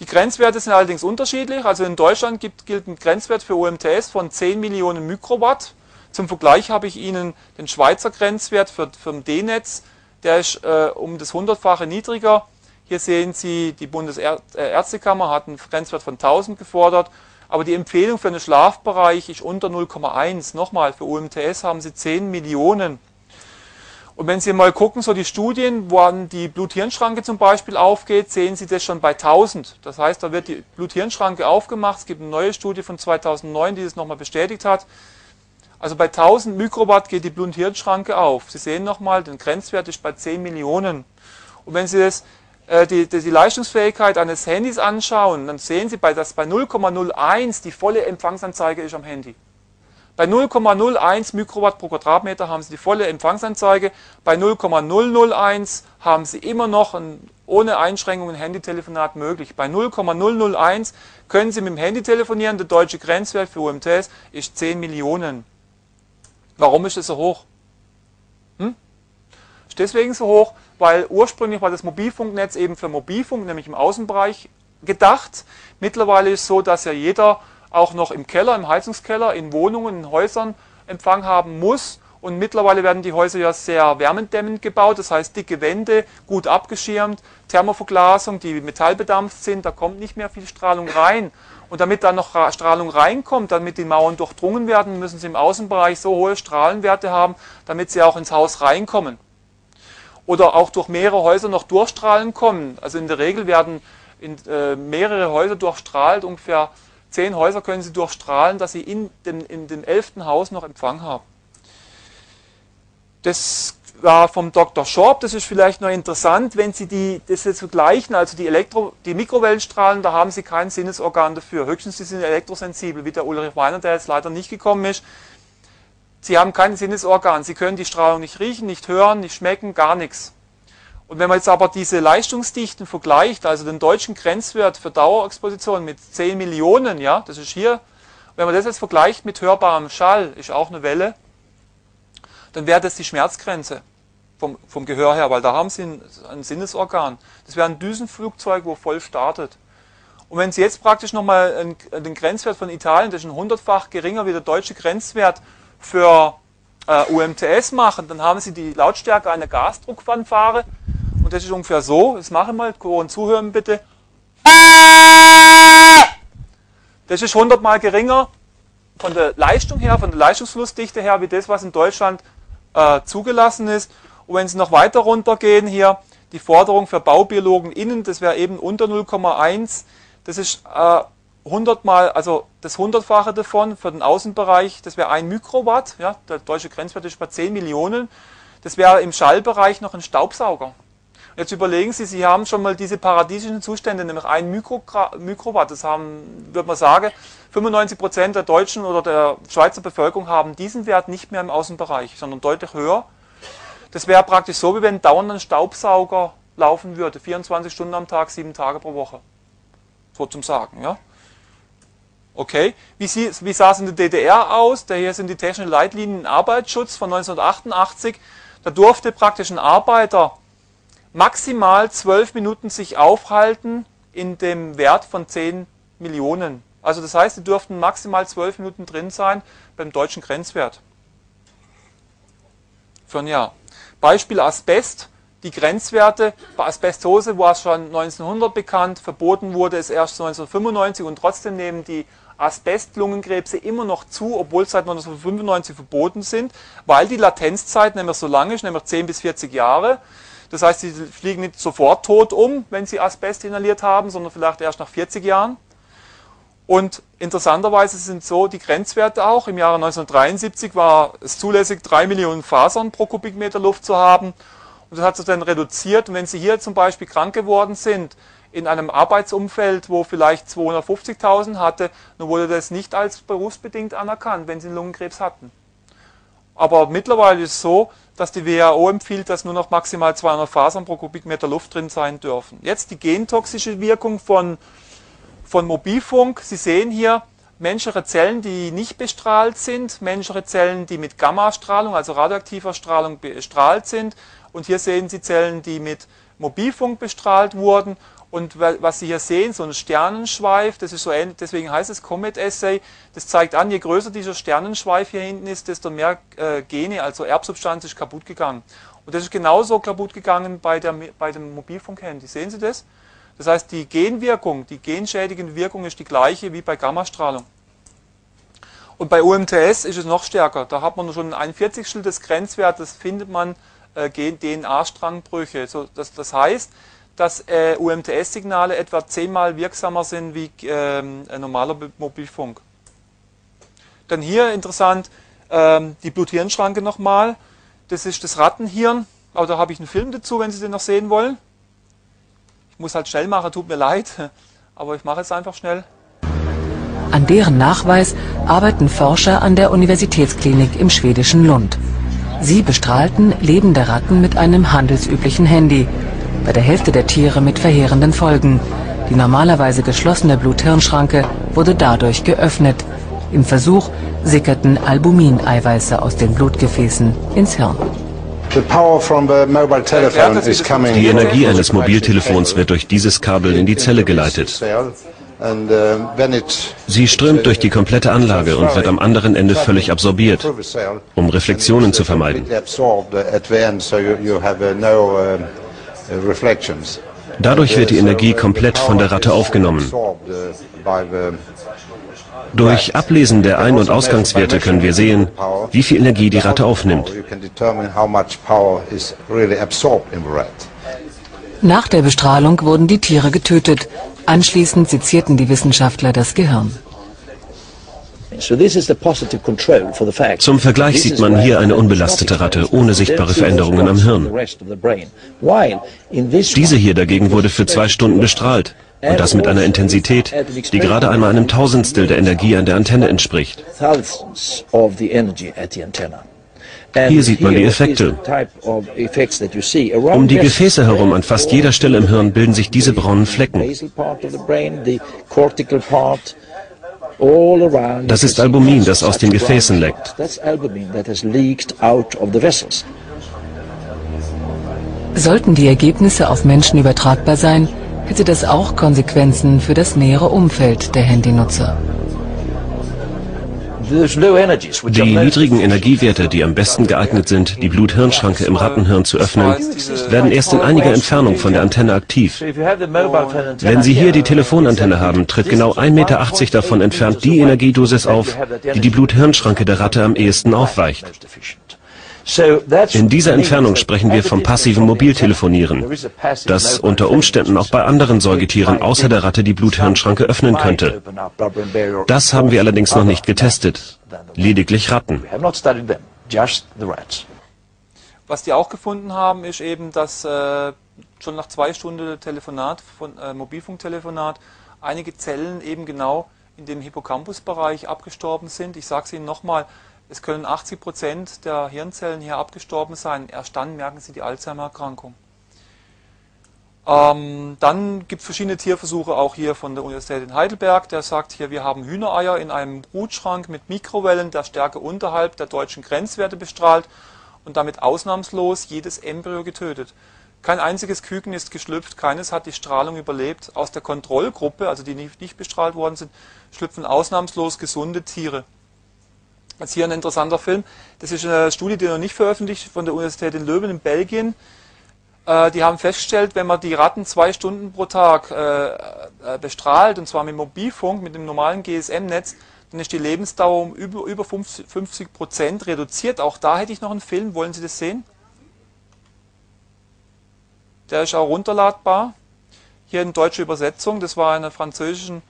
Die Grenzwerte sind allerdings unterschiedlich. Also in Deutschland gilt ein Grenzwert für UMTS von 10 Millionen Mikrowatt. Zum Vergleich habe ich Ihnen den Schweizer Grenzwert für den D-Netz, der ist um das 100-fache niedriger. Hier sehen Sie, die Bundesärztekammer hat einen Grenzwert von 1000 gefordert. Aber die Empfehlung für einen Schlafbereich ist unter 0,1. Nochmal, für UMTS haben Sie 10 Millionen. Und wenn Sie mal gucken, so die Studien, wo an die Bluthirnschranke zum Beispiel aufgeht, sehen Sie das schon bei 1000. Das heißt, da wird die Bluthirnschranke aufgemacht. Es gibt eine neue Studie von 2009, die das nochmal bestätigt hat. Also bei 1000 Mikrowatt geht die Bluthirnschranke auf. Sie sehen nochmal, den Grenzwert ist bei 10 Millionen. Und wenn Sie das, die Leistungsfähigkeit eines Handys anschauen, dann sehen Sie, dass bei 0,01 die volle Empfangsanzeige ist am Handy. Bei 0,01 Mikrowatt pro Quadratmeter haben Sie die volle Empfangsanzeige. Bei 0,001 haben Sie immer noch ohne Einschränkungen ein Handytelefonat möglich. Bei 0,001 können Sie mit dem Handy telefonieren. Der deutsche Grenzwert für UMTS ist 10 Millionen. Warum ist das so hoch? Ist deswegen so hoch, weil ursprünglich war das Mobilfunknetz eben für Mobilfunk, nämlich im Außenbereich, gedacht. Mittlerweile ist es so, dass ja jeder auch noch im Keller, im Heizungskeller, in Wohnungen, in Häusern Empfang haben muss. Und mittlerweile werden die Häuser ja sehr wärmendämmend gebaut, das heißt dicke Wände, gut abgeschirmt, Thermoverglasung, die metallbedampft sind, da kommt nicht mehr viel Strahlung rein. Und damit dann noch Strahlung reinkommt, damit die Mauern durchdrungen werden, müssen sie im Außenbereich so hohe Strahlenwerte haben, damit sie auch ins Haus reinkommen. Oder auch durch mehrere Häuser noch durchstrahlen kommen. Also in der Regel werden mehrere Häuser durchstrahlt, ungefähr 10 Häuser können Sie durchstrahlen, dass Sie in dem 11. Haus noch Empfang haben. Das war vom Dr. Schorb, das ist vielleicht noch interessant, wenn Sie das jetzt vergleichen, also die Mikrowellenstrahlen, da haben Sie kein Sinnesorgan dafür. Höchstens Sie sind elektrosensibel, wie der Ulrich Weiner, der jetzt leider nicht gekommen ist. Sie haben kein Sinnesorgan, Sie können die Strahlung nicht riechen, nicht hören, nicht schmecken, gar nichts. Und wenn man jetzt aber diese Leistungsdichten vergleicht, also den deutschen Grenzwert für Dauerexposition mit 10 Millionen, ja, das ist hier, wenn man das jetzt vergleicht mit hörbarem Schall, ist auch eine Welle, dann wäre das die Schmerzgrenze vom Gehör her, weil da haben Sie ein Sinnesorgan. Das wäre ein Düsenflugzeug, wo voll startet. Und wenn Sie jetzt praktisch nochmal den Grenzwert von Italien, das ist ein 100-fach geringer wie der deutsche Grenzwert, für UMTS machen, dann haben Sie die Lautstärke einer Gasdruckfanfare und das ist ungefähr so, das machen wir mal, Ohren zuhören bitte. Das ist 100 mal geringer von der Leistung her, von der Leistungsflussdichte her, wie das, was in Deutschland zugelassen ist. Und wenn Sie noch weiter runtergehen hier, die Forderung für Baubiologen innen, das wäre eben unter 0,1, das ist 100 mal, also das 100-fache davon für den Außenbereich, das wäre 1 Mikrowatt, ja, der deutsche Grenzwert ist bei 10 Millionen, das wäre im Schallbereich noch ein Staubsauger. Jetzt überlegen Sie, Sie haben schon mal diese paradiesischen Zustände, nämlich 1 Mikrowatt, das haben, würde man sagen, 95% der deutschen oder der Schweizer Bevölkerung haben diesen Wert nicht mehr im Außenbereich, sondern deutlich höher. Das wäre praktisch so, wie wenn dauernd ein Staubsauger laufen würde, 24 Stunden am Tag, 7 Tage pro Woche, so zum Sagen, ja. Okay, wie sah es in der DDR aus? Hier sind die technischen Leitlinien Arbeitsschutz von 1988. Da durfte praktisch ein Arbeiter maximal 12 Minuten sich aufhalten in dem Wert von 10 Millionen. Also das heißt, sie dürften maximal 12 Minuten drin sein beim deutschen Grenzwert. Für ein Jahr. Beispiel Asbest. Die Grenzwerte bei Asbestose war es schon 1900 bekannt, verboten wurde es erst 1995 und trotzdem nehmen die Asbestlungenkrebse immer noch zu, obwohl es seit 1995 verboten sind, weil die Latenzzeit nämlich so lang ist, nämlich 10 bis 40 Jahre. Das heißt, sie fliegen nicht sofort tot um, wenn sie Asbest inhaliert haben, sondern vielleicht erst nach 40 Jahren. Und interessanterweise sind so die Grenzwerte auch. Im Jahre 1973 war es zulässig, 3 Millionen Fasern pro Kubikmeter Luft zu haben. Und das hat sich dann reduziert. Und wenn Sie hier zum Beispiel krank geworden sind, in einem Arbeitsumfeld, wo vielleicht 250.000 hatte, dann wurde das nicht als berufsbedingt anerkannt, wenn Sie einen Lungenkrebs hatten. Aber mittlerweile ist es so, dass die WHO empfiehlt, dass nur noch maximal 200 Fasern pro Kubikmeter Luft drin sein dürfen. Jetzt die gentoxische Wirkung von Mobilfunk. Sie sehen hier menschliche Zellen, die nicht bestrahlt sind, menschliche Zellen, die mit Gammastrahlung, also radioaktiver Strahlung bestrahlt sind. Und hier sehen Sie Zellen, die mit Mobilfunk bestrahlt wurden. Und was Sie hier sehen, so ein Sternenschweif, das ist so ähnlich, deswegen heißt es Comet-Essay, das zeigt an, je größer dieser Sternenschweif hier hinten ist, desto mehr Gene, also Erbsubstanz, ist kaputt gegangen. Und das ist genauso kaputt gegangen bei dem Mobilfunkhandy. Sehen Sie das? Das heißt, die Genwirkung, die genschädigende Wirkung ist die gleiche wie bei Gammastrahlung. Und bei UMTS ist es noch stärker. Da hat man schon ein 41stel des Grenzwertes, findet man DNA-Strangbrüche. So, das heißt, dass UMTS-Signale etwa 10-mal wirksamer sind wie normaler Mobilfunk. Dann hier interessant die Bluthirnschranke nochmal. Das ist das Rattenhirn. Aber da habe ich einen Film dazu, wenn Sie den noch sehen wollen. Ich muss halt schnell machen, tut mir leid. Aber ich mache es einfach schnell. An deren Nachweis arbeiten Forscher an der Universitätsklinik im schwedischen Lund. Sie bestrahlten lebende Ratten mit einem handelsüblichen Handy. Bei der Hälfte der Tiere mit verheerenden Folgen. Die normalerweise geschlossene Bluthirnschranke wurde dadurch geöffnet. Im Versuch sickerten Albumin-Eiweiße aus den Blutgefäßen ins Hirn. Die Energie eines Mobiltelefons wird durch dieses Kabel in die Zelle geleitet. Sie strömt durch die komplette Anlage und wird am anderen Ende völlig absorbiert, um Reflexionen zu vermeiden. Dadurch wird die Energie komplett von der Ratte aufgenommen. Durch Ablesen der Ein- und Ausgangswerte können wir sehen, wie viel Energie die Ratte aufnimmt. Nach der Bestrahlung wurden die Tiere getötet. Anschließend sezierten die Wissenschaftler das Gehirn. Zum Vergleich sieht man hier eine unbelastete Ratte ohne sichtbare Veränderungen am Hirn. Diese hier dagegen wurde für 2 Stunden bestrahlt. Und das mit einer Intensität, die gerade einmal einem 1/1000stel der Energie an der Antenne entspricht. Hier sieht man die Effekte. Um die Gefäße herum an fast jeder Stelle im Hirn bilden sich diese braunen Flecken. Das ist Albumin, das aus den Gefäßen leckt. Sollten die Ergebnisse auf Menschen übertragbar sein, hätte das auch Konsequenzen für das nähere Umfeld der Handynutzer. Die niedrigen Energiewerte, die am besten geeignet sind, die Bluthirnschranke im Rattenhirn zu öffnen, werden erst in einiger Entfernung von der Antenne aktiv. Wenn Sie hier die Telefonantenne haben, tritt genau 1,80 Meter davon entfernt die Energiedosis auf, die die Bluthirnschranke der Ratte am ehesten aufweicht. In dieser Entfernung sprechen wir vom passiven Mobiltelefonieren, das unter Umständen auch bei anderen Säugetieren außer der Ratte die Bluthirnschranke öffnen könnte. Das haben wir allerdings noch nicht getestet, lediglich Ratten. Was die auch gefunden haben, ist eben, dass schon nach 2 Stunden Telefonat, Mobilfunktelefonat, einige Zellen eben genau in dem Hippocampus-Bereich abgestorben sind. Ich sage es Ihnen nochmal. Es können 80% der Hirnzellen hier abgestorben sein. Erst dann merken Sie die Alzheimer-Erkrankung. Dann gibt es verschiedene Tierversuche, auch hier von der Universität in Heidelberg. Der sagt hier, wir haben Hühnereier in einem Brutschrank mit Mikrowellen der Stärke unterhalb der deutschen Grenzwerte bestrahlt und damit ausnahmslos jedes Embryo getötet. Kein einziges Küken ist geschlüpft, keines hat die Strahlung überlebt. Aus der Kontrollgruppe, also die nicht bestrahlt worden sind, schlüpfen ausnahmslos gesunde Tiere. Jetzt hier ein interessanter Film. Das ist eine Studie, die noch nicht veröffentlicht, von der Universität in Leuven in Belgien. Die haben festgestellt, wenn man die Ratten 2 Stunden pro Tag bestrahlt, und zwar mit Mobilfunk, mit dem normalen GSM-Netz, dann ist die Lebensdauer um über 50% reduziert. Auch da hätte ich noch einen Film. Wollen Sie das sehen? Der ist auch runterladbar. Hier in deutscher Übersetzung. Das war in einer französischen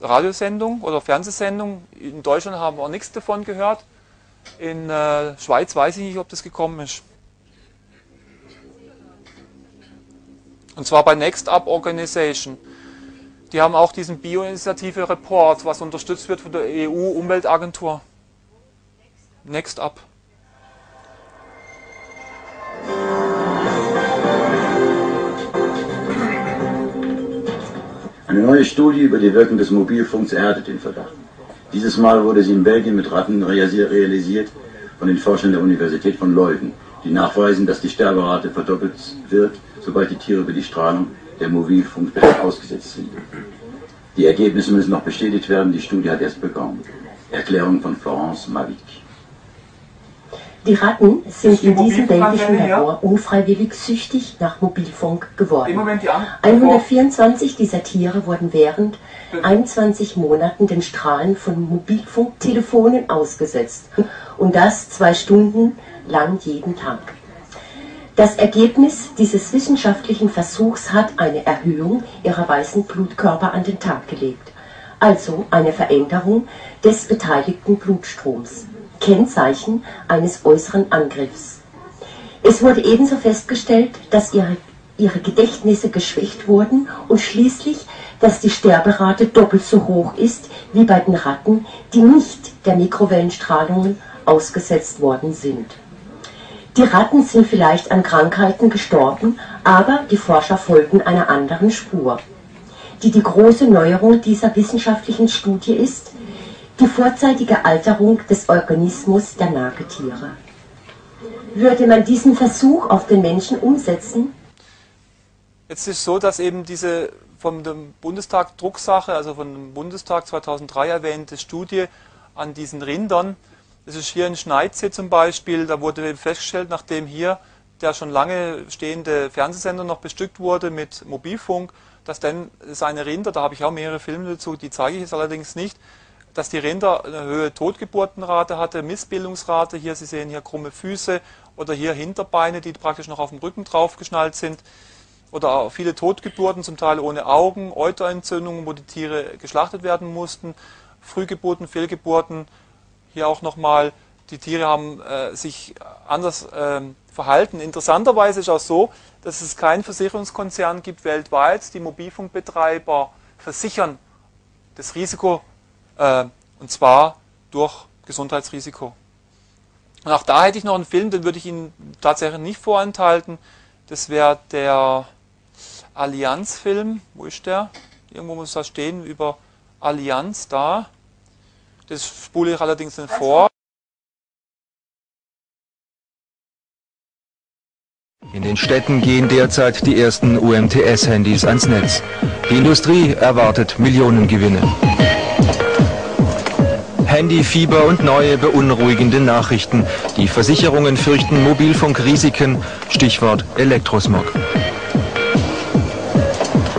Radiosendung oder Fernsehsendung. In Deutschland haben wir auch nichts davon gehört. In Schweiz weiß ich nicht, ob das gekommen ist. Und zwar bei Next Up Organisation. Die haben auch diesen Bioinitiative Report, was unterstützt wird von der EU-Umweltagentur. Next Up. Eine neue Studie über die Wirkung des Mobilfunks erhärtet den Verdacht. Dieses Mal wurde sie in Belgien mit Ratten realisiert von den Forschern der Universität von Leuven, die nachweisen, dass die Sterberate verdoppelt wird, sobald die Tiere über die Strahlung der Mobilfunkdaten ausgesetzt sind. Die Ergebnisse müssen noch bestätigt werden, die Studie hat erst begonnen. Erklärung von Florence Mavic. Die Ratten sind in diesem belgischen Labor unfreiwillig süchtig nach Mobilfunk geworden. 124 dieser Tiere wurden während 21 Monaten den Strahlen von Mobilfunktelefonen ausgesetzt. Und das 2 Stunden lang jeden Tag. Das Ergebnis dieses wissenschaftlichen Versuchs hat eine Erhöhung ihrer weißen Blutkörper an den Tag gelegt. Also eine Veränderung des beteiligten Blutstroms. Kennzeichen eines äußeren Angriffs. Es wurde ebenso festgestellt, dass ihre Gedächtnisse geschwächt wurden und schließlich, dass die Sterberate doppelt so hoch ist wie bei den Ratten, die nicht der Mikrowellenstrahlungen ausgesetzt worden sind. Die Ratten sind vielleicht an Krankheiten gestorben, aber die Forscher folgen einer anderen Spur, die große Neuerung dieser wissenschaftlichen Studie ist, die vorzeitige Alterung des Organismus der Nagetiere. Würde man diesen Versuch auf den Menschen umsetzen? Jetzt ist es so, dass eben diese vom Bundestag Drucksache, also von dem Bundestag 2003 erwähnte Studie an diesen Rindern, das ist hier in Schneidsee zum Beispiel, da wurde eben festgestellt, nachdem hier der schon lange stehende Fernsehsender noch bestückt wurde mit Mobilfunk, dass dann seine Rinder, da habe ich auch mehrere Filme dazu, die zeige ich jetzt allerdings nicht, dass die Rinder eine höhere Totgeburtenrate hatte, Missbildungsrate, hier, Sie sehen hier krumme Füße oder hier Hinterbeine, die praktisch noch auf dem Rücken draufgeschnallt sind, oder auch viele Totgeburten, zum Teil ohne Augen, Euterentzündungen, wo die Tiere geschlachtet werden mussten, Frühgeburten, Fehlgeburten. Hier auch nochmal, die Tiere haben sich anders verhalten. Interessanterweise ist auch so, dass es keinen Versicherungskonzern gibt weltweit, die Mobilfunkbetreiber versichern das Risiko, und zwar durch Gesundheitsrisiko. Und auch da hätte ich noch einen Film, den würde ich Ihnen tatsächlich nicht vorenthalten. Das wäre der Allianz-Film. Wo ist der? Irgendwo muss da stehen, über Allianz, da. Das spule ich allerdings nicht vor. In den Städten gehen derzeit die ersten UMTS-Handys ans Netz. Die Industrie erwartet Millionengewinne. Handyfieber und neue beunruhigende Nachrichten. Die Versicherungen fürchten Mobilfunkrisiken, Stichwort Elektrosmog.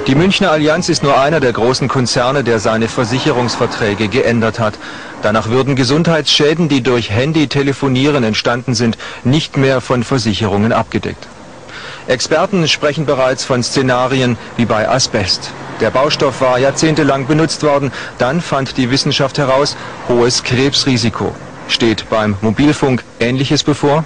Die Münchner Allianz ist nur einer der großen Konzerne, der seine Versicherungsverträge geändert hat. Danach würden Gesundheitsschäden, die durch Handytelefonieren entstanden sind, nicht mehr von Versicherungen abgedeckt. Experten sprechen bereits von Szenarien wie bei Asbest. Der Baustoff war jahrzehntelang benutzt worden, dann fand die Wissenschaft heraus, hohes Krebsrisiko. Steht beim Mobilfunk Ähnliches bevor?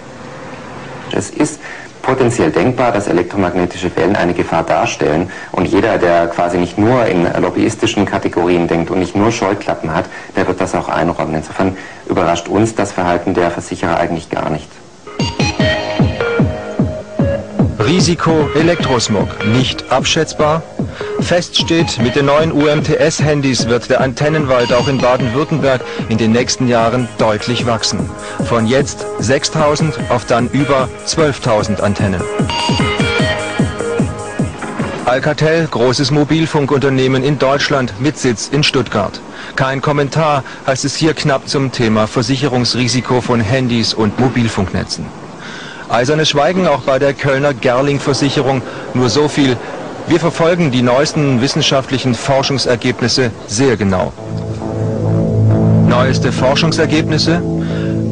Es ist potenziell denkbar, dass elektromagnetische Wellen eine Gefahr darstellen, und jeder, der quasi nicht nur in lobbyistischen Kategorien denkt und nicht nur Scheuklappen hat, der wird das auch einräumen. Insofern überrascht uns das Verhalten der Versicherer eigentlich gar nicht. Risiko Elektrosmog nicht abschätzbar? Fest steht, mit den neuen UMTS-Handys wird der Antennenwald auch in Baden-Württemberg in den nächsten Jahren deutlich wachsen. Von jetzt 6.000 auf dann über 12.000 Antennen. Alcatel, großes Mobilfunkunternehmen in Deutschland mit Sitz in Stuttgart. Kein Kommentar, heißt es hier knapp zum Thema Versicherungsrisiko von Handys und Mobilfunknetzen. Eisernes Schweigen auch bei der Kölner Gerling-Versicherung. Nur so viel: wir verfolgen die neuesten wissenschaftlichen Forschungsergebnisse sehr genau. Neueste Forschungsergebnisse?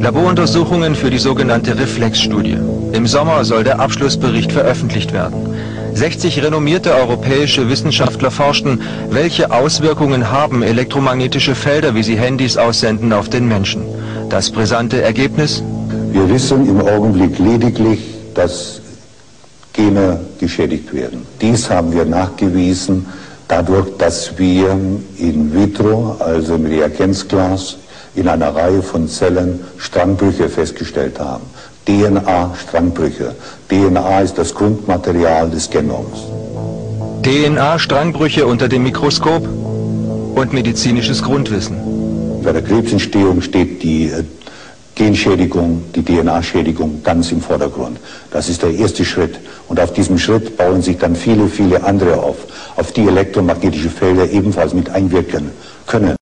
Laboruntersuchungen für die sogenannte Reflexstudie. Im Sommer soll der Abschlussbericht veröffentlicht werden. 60 renommierte europäische Wissenschaftler forschten, welche Auswirkungen haben elektromagnetische Felder, wie sie Handys aussenden, auf den Menschen. Das brisante Ergebnis? Wir wissen im Augenblick lediglich, dass Gene geschädigt werden. Dies haben wir nachgewiesen dadurch, dass wir in vitro, also mit Reagenzglas, in einer Reihe von Zellen Strangbrüche festgestellt haben. DNA-Strangbrüche. DNA ist das Grundmaterial des Genoms. DNA-Strangbrüche unter dem Mikroskop und medizinisches Grundwissen. Bei der Krebsentstehung steht die Genschädigung, die DNA-Schädigung ganz im Vordergrund. Das ist der erste Schritt. Und auf diesem Schritt bauen sich dann viele, viele andere auf die elektromagnetische Felder ebenfalls mit einwirken können.